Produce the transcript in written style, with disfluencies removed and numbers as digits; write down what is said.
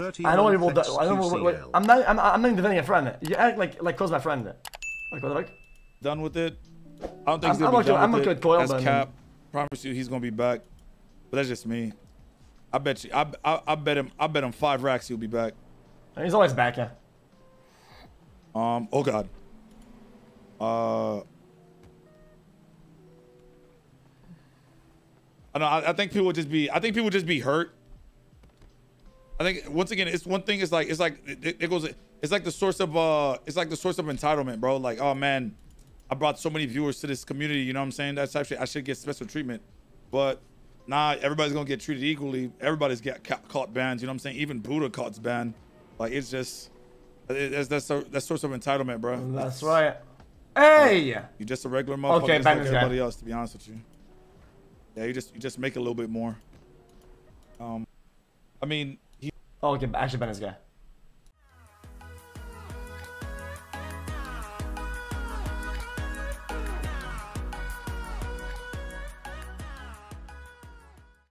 I'm not even defending a friend. You act like Cole's my friend. Like what the fuck? Done with it. I don't think he's gonna be done with it. I'm okay with Cole, that's cap. Promise you, he's gonna be back. But that's just me. I bet you. I bet him 5 racks. He'll be back. He's always back, yeah. Oh God. I don't know. I think people just be hurt. I think once again, it's one thing. It's like the source of entitlement, bro. Like, oh man, I brought so many viewers to this community. You know what I'm saying? That's actually I should get special treatment, but nah, everybody's gonna get treated equally. Everybody's got caught bans. You know what I'm saying? Even Buddha caught banned. Like it's just that's source of entitlement, bro. That's right. Hey, like, you're just a regular motherfucker, okay, just like everybody else. To be honest with you, yeah, you just make a little bit more. I mean. Oh, okay, actually ban this guy.